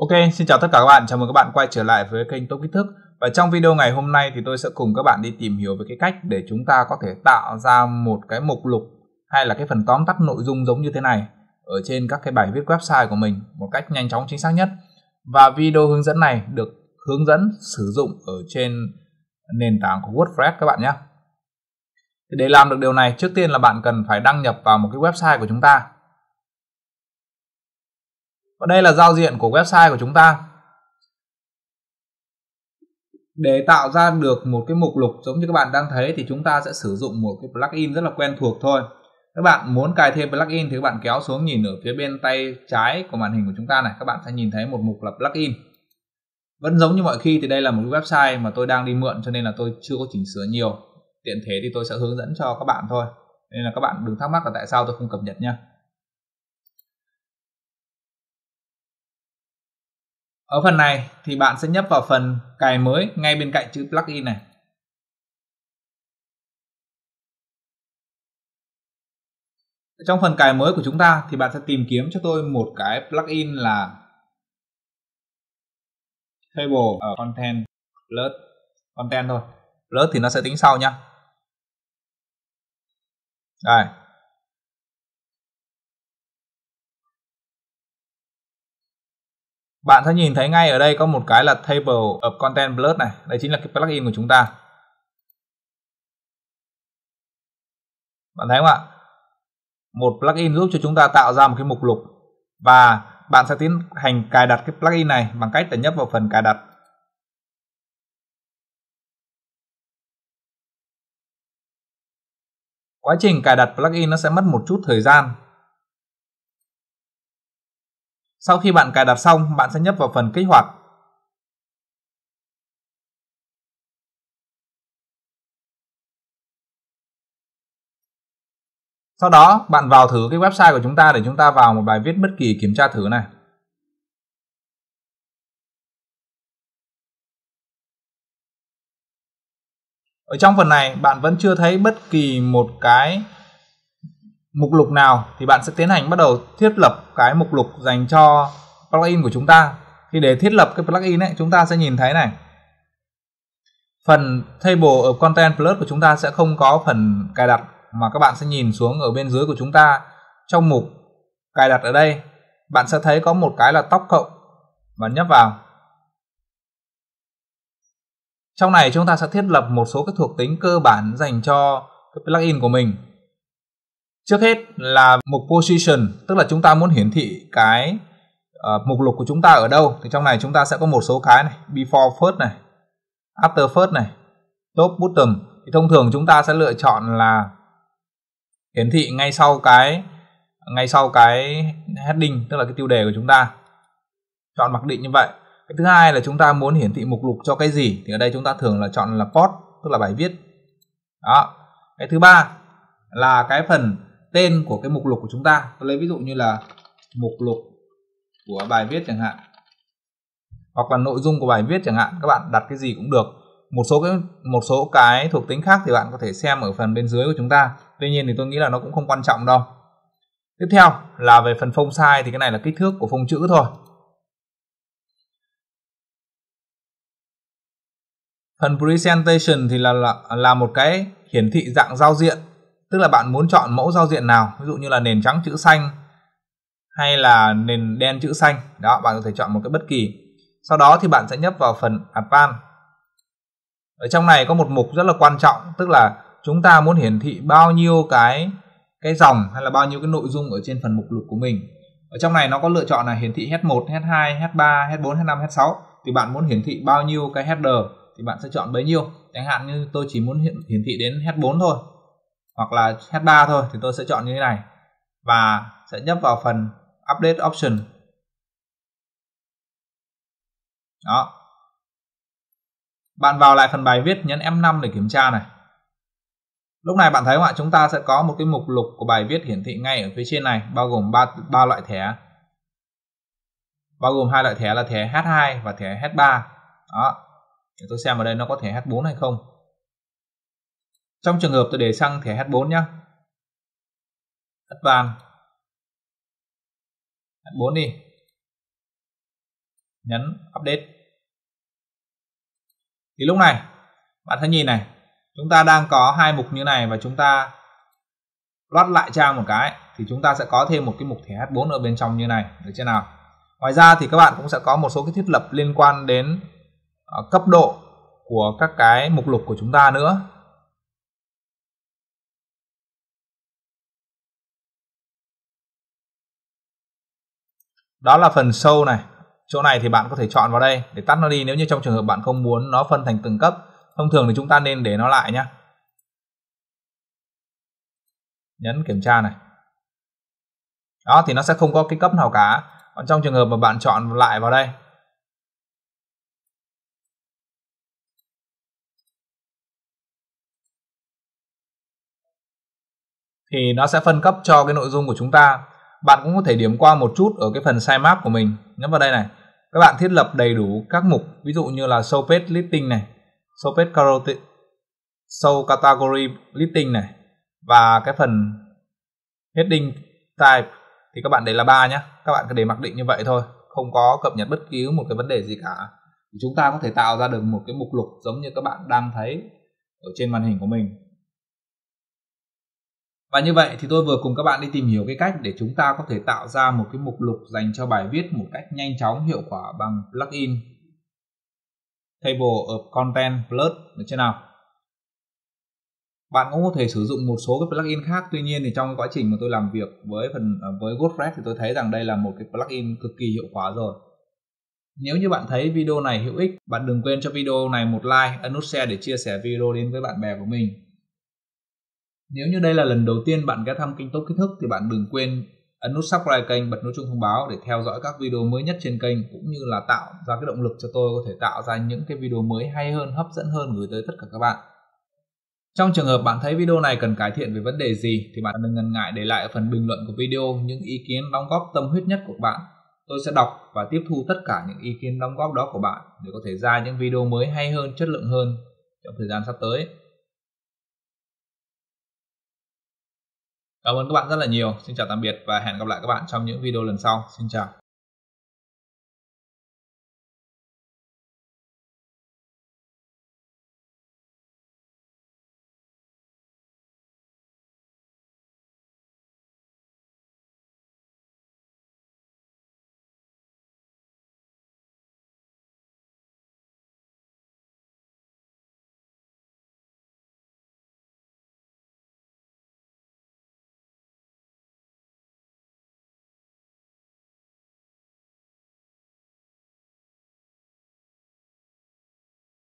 Ok, xin chào tất cả các bạn, chào mừng các bạn quay trở lại với kênh Top Kiến Thức. Và trong video ngày hôm nay thì tôi sẽ cùng các bạn đi tìm hiểu về cái cách để chúng ta có thể tạo ra một cái mục lục hay là cái phần tóm tắt nội dung giống như thế này ở trên các cái bài viết website của mình một cách nhanh chóng chính xác nhất. Và video hướng dẫn này được hướng dẫn sử dụng ở trên nền tảng của WordPress các bạn nhé. Để làm được điều này, trước tiên là bạn cần phải đăng nhập vào một cái website của chúng ta. Và đây là giao diện của website của chúng ta. Để tạo ra được một cái mục lục giống như các bạn đang thấy thì chúng ta sẽ sử dụng một cái plugin rất là quen thuộc thôi. Các bạn muốn cài thêm plugin thì các bạn kéo xuống nhìn ở phía bên tay trái của màn hình của chúng ta này, các bạn sẽ nhìn thấy một mục là plugin. Vẫn giống như mọi khi thì đây là một cái website mà tôi đang đi mượn cho nên là tôi chưa có chỉnh sửa nhiều. Tiện thế thì tôi sẽ hướng dẫn cho các bạn thôi. Nên là các bạn đừng thắc mắc là tại sao tôi không cập nhật nhé. Ở phần này thì bạn sẽ nhấp vào phần cài mới ngay bên cạnh chữ plugin này. Trong phần cài mới của chúng ta thì bạn sẽ tìm kiếm cho tôi một cái plugin là Table of Content Plus. Content thôi. Plus thì nó sẽ tính sau nhá. Đây. Bạn sẽ nhìn thấy ngay ở đây có một cái là Table of Content Plus này. Đây chính là cái plugin của chúng ta. Bạn thấy không ạ? Một plugin giúp cho chúng ta tạo ra một cái mục lục. Và bạn sẽ tiến hành cài đặt cái plugin này bằng cách là nhấp vào phần cài đặt. Quá trình cài đặt plugin nó sẽ mất một chút thời gian. Sau khi bạn cài đặt xong, bạn sẽ nhấp vào phần kích hoạt. Sau đó, bạn vào thử cái website của chúng ta để chúng ta vào một bài viết bất kỳ kiểm tra thử này. Ở trong phần này, bạn vẫn chưa thấy bất kỳ một cái mục lục nào thì bạn sẽ tiến hành bắt đầu thiết lập cái mục lục dành cho plugin của chúng ta. Thì để thiết lập cái plugin ấy, chúng ta sẽ nhìn thấy này, phần Table of Content Plus của chúng ta sẽ không có phần cài đặt mà các bạn sẽ nhìn xuống ở bên dưới của chúng ta, trong mục cài đặt ở đây bạn sẽ thấy có một cái là tóc cộng, bạn nhấp vào. Trong này chúng ta sẽ thiết lập một số các thuộc tính cơ bản dành cho cái plugin của mình. Trước hết là mục position, tức là chúng ta muốn hiển thị cái mục lục của chúng ta ở đâu. Thì trong này chúng ta sẽ có một số cái này, before first này, after first này, top bottom. Thì thông thường chúng ta sẽ lựa chọn là hiển thị ngay sau cái heading, tức là cái tiêu đề của chúng ta. Chọn mặc định như vậy. Cái thứ hai là chúng ta muốn hiển thị mục lục cho cái gì thì ở đây chúng ta thường là chọn là post, tức là bài viết. Đó. Cái thứ ba là cái phần tên của cái mục lục của chúng ta. Tôi lấy ví dụ như là mục lục của bài viết chẳng hạn, hoặc là nội dung của bài viết chẳng hạn. Các bạn đặt cái gì cũng được. Một số cái thuộc tính khác thì bạn có thể xem ở phần bên dưới của chúng ta. Tuy nhiên thì tôi nghĩ là nó cũng không quan trọng đâu. Tiếp theo là về phần phông size thì cái này là kích thước của phông chữ thôi. Phần presentation thì là một cái hiển thị dạng giao diện. Tức là bạn muốn chọn mẫu giao diện nào, ví dụ như là nền trắng chữ xanh hay là nền đen chữ xanh. Đó, bạn có thể chọn một cái bất kỳ. Sau đó thì bạn sẽ nhấp vào phần Advanced. Ở trong này có một mục rất là quan trọng, tức là chúng ta muốn hiển thị bao nhiêu cái dòng hay là bao nhiêu cái nội dung ở trên phần mục lục của mình. Ở trong này nó có lựa chọn là hiển thị Head 1, Head 2, Head 3, Head 4, Head 5, Head 6. Thì bạn muốn hiển thị bao nhiêu cái header thì bạn sẽ chọn bấy nhiêu. Chẳng hạn như tôi chỉ muốn hiển thị đến Head 4 thôi, hoặc là Head 3 thôi thì tôi sẽ chọn như thế này và sẽ nhấp vào phần Update Option. Đó. Bạn vào lại phần bài viết, nhấn F5 để kiểm tra này. Lúc này bạn thấy không ạ? Chúng ta sẽ có một cái mục lục của bài viết hiển thị ngay ở phía trên này, bao gồm ba loại thẻ. Bao gồm hai loại thẻ là thẻ Head 2 và thẻ Head 3. Đó. Để tôi xem ở đây nó có thẻ Head 4 hay không. Trong trường hợp tôi để sang thẻ Head 4 nhé. Head 4 đi. nhấn update. Thì lúc này bạn sẽ nhìn này, chúng ta đang có hai mục như này, và chúng ta loát lại trang một cái thì chúng ta sẽ có thêm một cái mục thẻ H4 ở bên trong như này, được chưa nào? Ngoài ra thì các bạn cũng sẽ có một số cái thiết lập liên quan đến cấp độ của các cái mục lục của chúng ta nữa. Đó là phần sâu này. Chỗ này thì bạn có thể chọn vào đây để tắt nó đi nếu như trong trường hợp bạn không muốn nó phân thành từng cấp. Thông thường thì chúng ta nên để nó lại nhé. Nhấn kiểm tra này. Đó thì nó sẽ không có cái cấp nào cả. Còn trong trường hợp mà bạn chọn lại vào đây, thì nó sẽ phân cấp cho cái nội dung của chúng ta. Bạn cũng có thể điểm qua một chút ở cái phần sitemap của mình. Nhấn vào đây này, các bạn thiết lập đầy đủ các mục, ví dụ như là show page listing này, show category listing này, và cái phần heading type thì các bạn để là 3 nhé. Các bạn cứ để mặc định như vậy thôi, không có cập nhật bất cứ một cái vấn đề gì cả. Thì chúng ta có thể tạo ra được một cái mục lục giống như các bạn đang thấy ở trên màn hình của mình. Và như vậy thì tôi vừa cùng các bạn đi tìm hiểu cái cách để chúng ta có thể tạo ra một cái mục lục dành cho bài viết một cách nhanh chóng, hiệu quả bằng plugin Table of Content Plus, được chưa nào? Bạn cũng có thể sử dụng một số cái plugin khác, tuy nhiên thì trong quá trình mà tôi làm việc với WordPress thì tôi thấy rằng đây là một cái plugin cực kỳ hiệu quả rồi. Nếu như bạn thấy video này hữu ích, bạn đừng quên cho video này một like, ấn nút share để chia sẻ video đến với bạn bè của mình. Nếu như đây là lần đầu tiên bạn ghé thăm kênh Top Kiến Thức thì bạn đừng quên ấn nút subscribe kênh, bật nút chuông thông báo để theo dõi các video mới nhất trên kênh, cũng như là tạo ra cái động lực cho tôi có thể tạo ra những cái video mới hay hơn, hấp dẫn hơn gửi tới tất cả các bạn. Trong trường hợp bạn thấy video này cần cải thiện về vấn đề gì thì bạn đừng ngần ngại để lại ở phần bình luận của video những ý kiến đóng góp tâm huyết nhất của bạn. Tôi sẽ đọc và tiếp thu tất cả những ý kiến đóng góp đó của bạn để có thể ra những video mới hay hơn, chất lượng hơn trong thời gian sắp tới. Cảm ơn các bạn rất là nhiều. Xin chào tạm biệt và hẹn gặp lại các bạn trong những video lần sau. Xin chào.